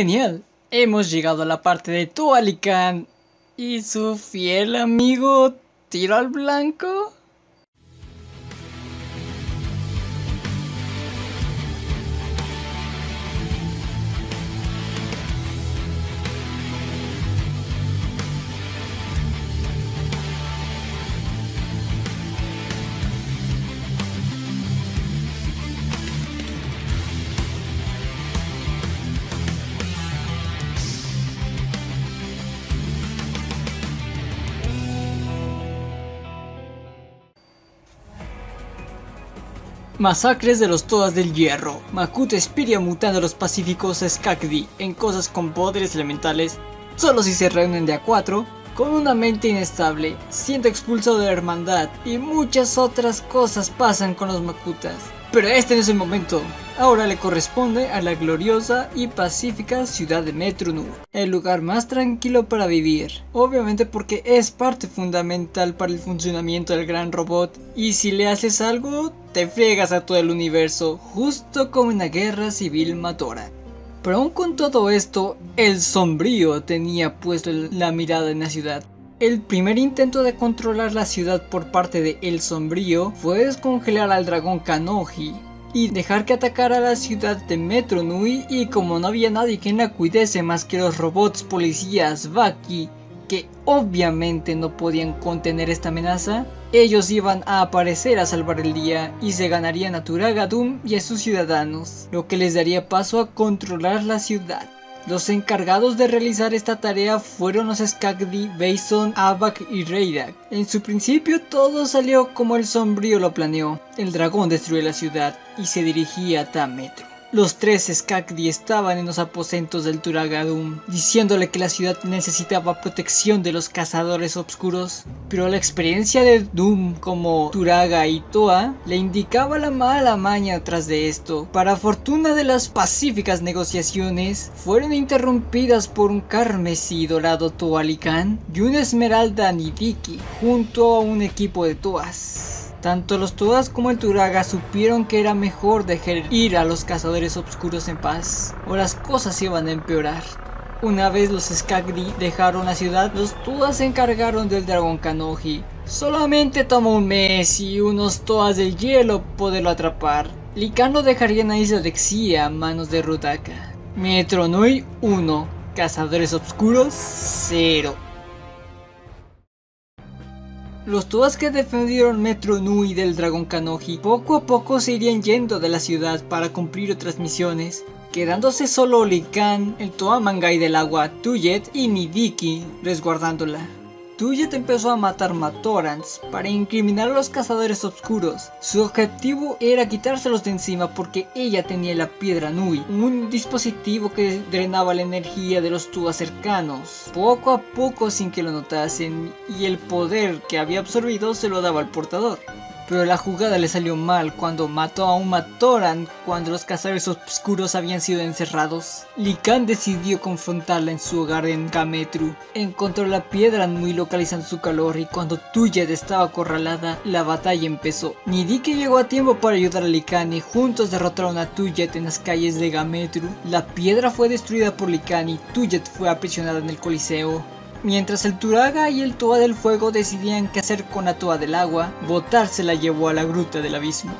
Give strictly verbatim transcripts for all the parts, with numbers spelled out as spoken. Genial, hemos llegado a la parte de Toa Lhikan y su fiel amigo Tiro al Blanco. Masacres de los Toas del Hierro. Makuta Espiria mutando a los pacíficos a Skakdi en cosas con poderes elementales, solo si se reúnen de a cuatro, con una mente inestable, siendo expulsado de la hermandad y muchas otras cosas pasan con los Makutas. Pero este no es el momento, ahora le corresponde a la gloriosa y pacífica ciudad de Metru Nui, el lugar más tranquilo para vivir, obviamente porque es parte fundamental para el funcionamiento del gran robot y si le haces algo, te friegas a todo el universo, justo como en la guerra civil Matoran. Pero aún con todo esto, El Sombrío tenía puesto la mirada en la ciudad. El primer intento de controlar la ciudad por parte de El Sombrío fue descongelar al dragón Kanohi y dejar que atacara la ciudad de Metru Nui, y como no había nadie quien la cuidase más que los robots policías Vahki, que obviamente no podían contener esta amenaza, ellos iban a aparecer a salvar el día y se ganarían a Turaga Dume y a sus ciudadanos, lo que les daría paso a controlar la ciudad. Los encargados de realizar esta tarea fueron los Skakdi, Bason, Abak y Raidak. En su principio todo salió como El Sombrío lo planeó. El dragón destruyó la ciudad y se dirigía a Ga-Metru. Los tres Skakdi estaban en los aposentos del Turaga Dume, diciéndole que la ciudad necesitaba protección de los cazadores oscuros, pero la experiencia de Dume como Turaga y Toa le indicaba la mala maña tras de esto. Para fortuna de las pacíficas negociaciones, fueron interrumpidas por un carmesí dorado Toa Lhikan y una esmeralda Nidhiki junto a un equipo de Toas. Tanto los Toas como el Turaga supieron que era mejor dejar ir a los cazadores oscuros en paz, o las cosas iban a empeorar. Una vez los Skakdi dejaron la ciudad, los Toas se encargaron del dragón Kanohi. Solamente tomó un mes y unos Toas del hielo poderlo atrapar. Lhikan lo dejaría en la isla de Xia a manos de Roodaka. Metru Nui uno, cazadores oscuros cero. Los Toas que defendieron Metru Nui del dragón Kanohi poco a poco se irían yendo de la ciudad para cumplir otras misiones, quedándose solo Lhikan, el Toa Mangai del agua, Tuyet y Nidhiki resguardándola. Tuyet empezó a matar Matorans para incriminar a los cazadores oscuros. Su objetivo era quitárselos de encima porque ella tenía la Piedra Nui, un dispositivo que drenaba la energía de los Toas cercanos, poco a poco sin que lo notasen, y el poder que había absorbido se lo daba al portador. Pero la jugada le salió mal cuando mató a un Matoran cuando los cazadores oscuros habían sido encerrados. Lhikan decidió confrontarla en su hogar en Ga-Metru. Encontró la Piedra Nui localizando su calor y cuando Tuyet estaba acorralada, la batalla empezó. Nidhiki llegó a tiempo para ayudar a Lhikan y juntos derrotaron a Tuyet en las calles de Ga-Metru. La piedra fue destruida por Lhikan y Tuyet fue aprisionada en el Coliseo. Mientras el Turaga y el Toa del Fuego decidían qué hacer con la Toa del Agua, Botar se la llevó a la Gruta del Abismo.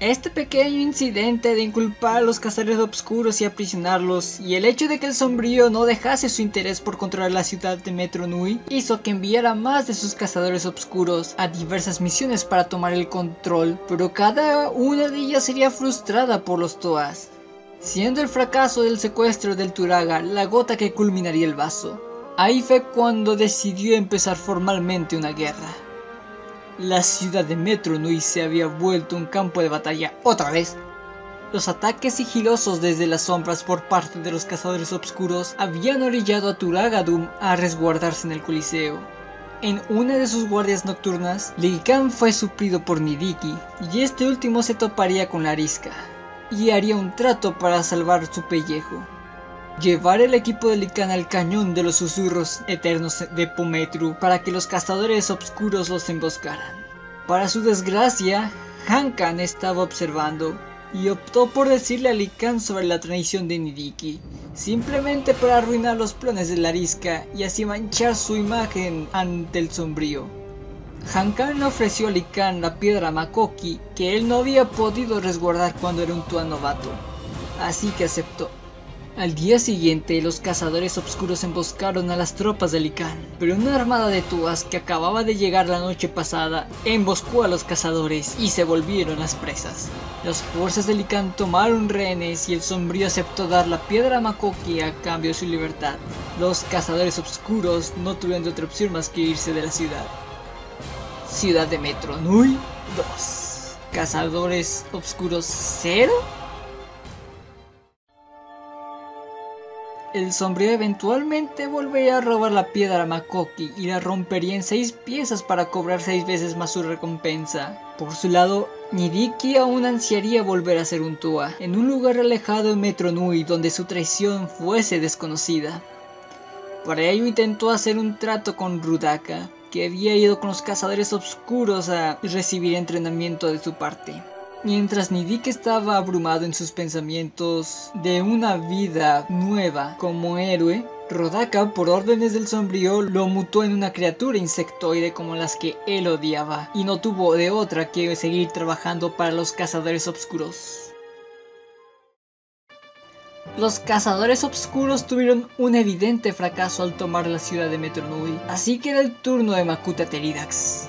Este pequeño incidente de inculpar a los cazadores oscuros y aprisionarlos, y el hecho de que El Sombrío no dejase su interés por controlar la ciudad de Metru Nui, hizo que enviara más de sus cazadores oscuros a diversas misiones para tomar el control, pero cada una de ellas sería frustrada por los Toas, siendo el fracaso del secuestro del Turaga la gota que culminaría el vaso. Ahí fue cuando decidió empezar formalmente una guerra. La ciudad de Metru Nui se había vuelto un campo de batalla otra vez. Los ataques sigilosos desde las sombras por parte de los cazadores oscuros habían orillado a Turaga Dume a resguardarse en el Coliseo. En una de sus guardias nocturnas, Lhikan fue suplido por Nidhiki y este último se toparía con Larisca y haría un trato para salvar su pellejo. Llevar el equipo de Lhikan al cañón de los susurros eternos de Po-Metru para que los cazadores oscuros los emboscaran. Para su desgracia, Han Khan estaba observando y optó por decirle a Lhikan sobre la traición de Nidhiki, simplemente para arruinar los planes de Larisca y así manchar su imagen ante el sombrío. Hankan le ofreció a Lhikan la piedra Makoki que él no había podido resguardar cuando era un Toa novato, así que aceptó. Al día siguiente, los cazadores oscuros emboscaron a las tropas de Lhikan, pero una armada de Tuas que acababa de llegar la noche pasada emboscó a los cazadores y se volvieron las presas. Las fuerzas de Lhikan tomaron rehenes y el sombrío aceptó dar la piedra Makoki a cambio de su libertad. Los cazadores oscuros no tuvieron de otra opción más que irse de la ciudad. Ciudad de Metru Nui dos. Cazadores oscuros cero. El sombrío eventualmente volvería a robar la piedra Makoki y la rompería en seis piezas para cobrar seis veces más su recompensa. Por su lado, Nidhiki aún ansiaría volver a ser un Toa, en un lugar alejado en Metru Nui donde su traición fuese desconocida. Para ello intentó hacer un trato con Roodaka, que había ido con los cazadores oscuros a recibir entrenamiento de su parte. Mientras Nidhiki estaba abrumado en sus pensamientos de una vida nueva como héroe, Roodaka, por órdenes del sombrío, lo mutó en una criatura insectoide como las que él odiaba, y no tuvo de otra que seguir trabajando para los cazadores oscuros. Los cazadores oscuros tuvieron un evidente fracaso al tomar la ciudad de Metru Nui, así que era el turno de Makuta Teridax.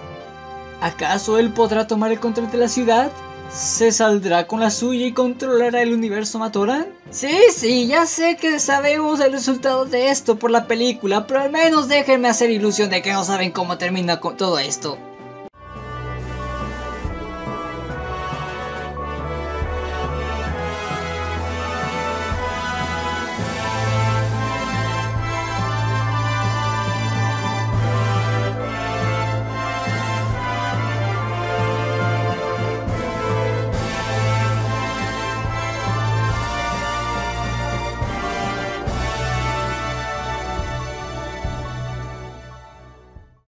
¿Acaso él podrá tomar el control de la ciudad? ¿Se saldrá con la suya y controlará el universo Matoran? Sí, sí, ya sé que sabemos el resultado de esto por la película, pero al menos déjenme hacer ilusión de que no saben cómo termina con todo esto.